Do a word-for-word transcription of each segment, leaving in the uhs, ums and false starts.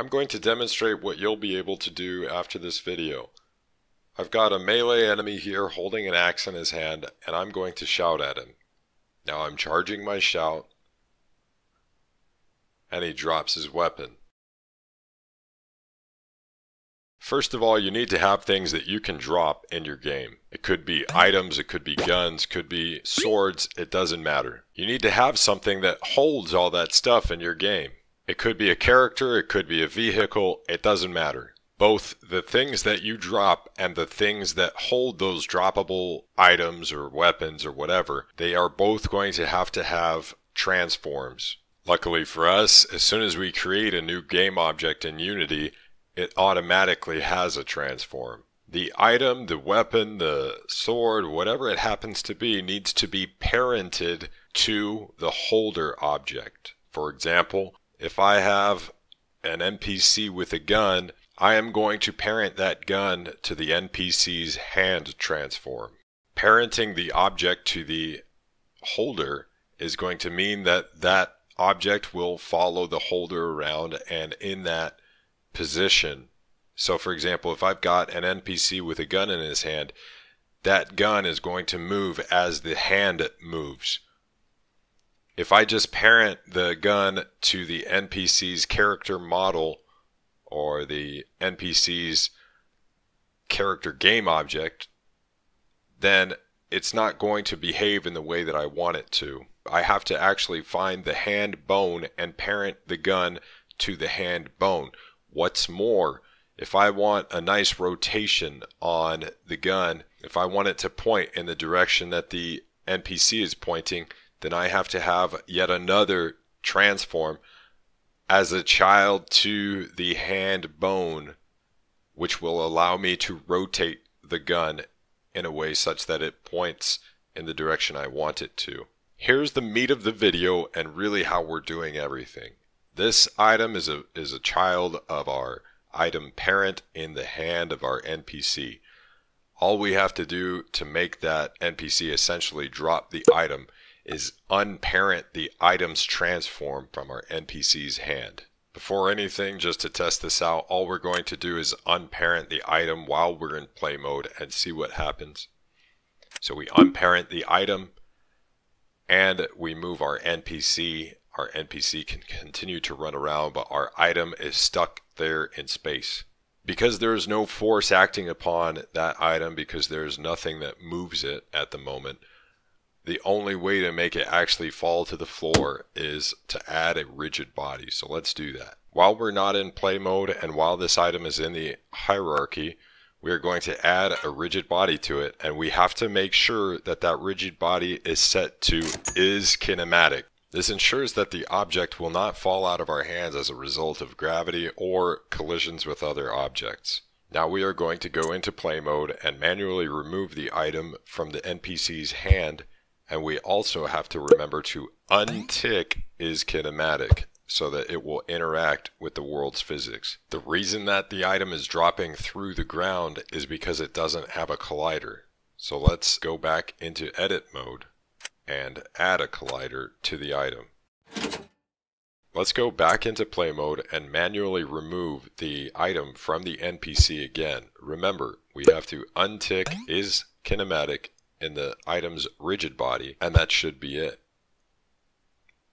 I'm going to demonstrate what you'll be able to do after this video. I've got a melee enemy here holding an axe in his hand, and I'm going to shout at him. Now I'm charging my shout, and he drops his weapon. First of all, you need to have things that you can drop in your game. It could be items, it could be guns, could be swords, it doesn't matter. You need to have something that holds all that stuff in your game. It could be a character, it could be a vehicle, it doesn't matter. Both the things that you drop and the things that hold those droppable items or weapons or whatever, they are both going to have to have transforms. Luckily for us, as soon as we create a new game object in Unity, it automatically has a transform. The item, the weapon, the sword, whatever it happens to be, needs to be parented to the holder object. For example, if I have an N P C with a gun, I am going to parent that gun to the N P C's hand transform. Parenting the object to the holder is going to mean that that object will follow the holder around and in that position. So for example, if I've got an N P C with a gun in his hand, that gun is going to move as the hand moves. If I just parent the gun to the N P C's character model or the N P C's character game object, then it's not going to behave in the way that I want it to. I have to actually find the hand bone and parent the gun to the hand bone. What's more, if I want a nice rotation on the gun, if I want it to point in the direction that the N P C is pointing, then I have to have yet another transform as a child to the hand bone, which will allow me to rotate the gun in a way such that it points in the direction I want it to. Here's the meat of the video and really how we're doing everything. This item is a, is a child of our item parent in the hand of our N P C. All we have to do to make that N P C essentially drop the item is unparent the item's transform from our N P C's hand. Before anything, just to test this out, all we're going to do is unparent the item while we're in play mode and see what happens. So we unparent the item and we move our N P C. Our N P C can continue to run around, but our item is stuck there in space. Because there is no force acting upon that item, because there is nothing that moves it at the moment, the only way to make it actually fall to the floor is to add a rigid body. So let's do that. While we're not in play mode and while this item is in the hierarchy, we are going to add a rigid body to it, and we have to make sure that that rigid body is set to isKinematic. This ensures that the object will not fall out of our hands as a result of gravity or collisions with other objects. Now we are going to go into play mode and manually remove the item from the N P C's hand, and we also have to remember to untick isKinematic so that it will interact with the world's physics. The reason that the item is dropping through the ground is because it doesn't have a collider. So let's go back into edit mode and add a collider to the item. Let's go back into play mode and manually remove the item from the N P C again. Remember, we have to untick isKinematic in the item's rigid body, and that should be it.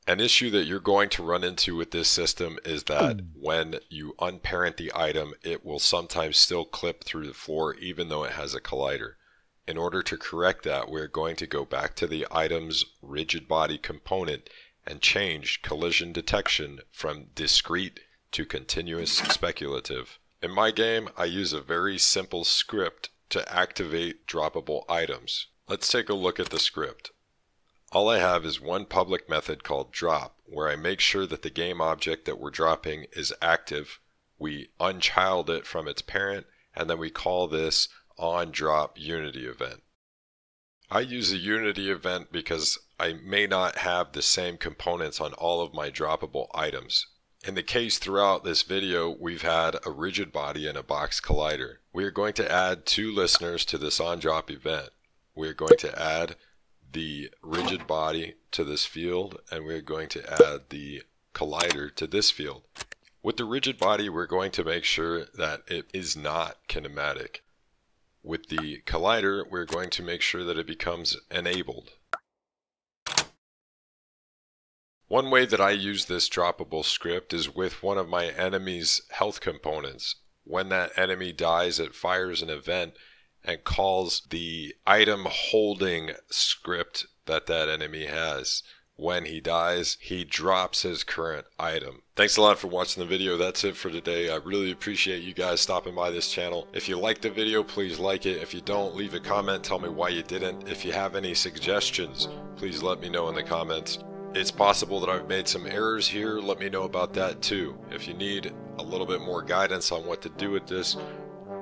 An issue that you're going to run into with this system is that when you unparent the item, it will sometimes still clip through the floor even though it has a collider. In order to correct that, we're going to go back to the item's rigid body component and change collision detection from discrete to continuous speculative. In my game, I use a very simple script to activate droppable items. Let's take a look at the script. All I have is one public method called drop, where I make sure that the game object that we're dropping is active. We unchild it from its parent, and then we call this onDrop Unity event. I use a Unity event because I may not have the same components on all of my droppable items. In the case throughout this video, we've had a rigid body and a box collider. We are going to add two listeners to this onDrop event. We are going to add the rigid body to this field, and we are going to add the collider to this field. With the rigid body, we're going to make sure that it is not kinematic. With the collider, we're going to make sure that it becomes enabled. One way that I use this droppable script is with one of my enemy's health components. When that enemy dies, it fires an event and calls the item holding script that that enemy has. When he dies, he drops his current item. Thanks a lot for watching the video. That's it for today. I really appreciate you guys stopping by this channel. If you liked the video, please like it. If you don't, leave a comment. Tell me why you didn't. If you have any suggestions, please let me know in the comments. It's possible that I've made some errors here. Let me know about that too. If you need a little bit more guidance on what to do with this,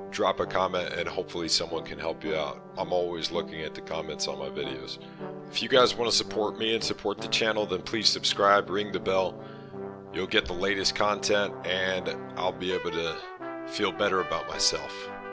drop a comment and hopefully someone can help you out. I'm always looking at the comments on my videos. If you guys want to support me and support the channel, then please subscribe, ring the bell. You'll get the latest content and I'll be able to feel better about myself.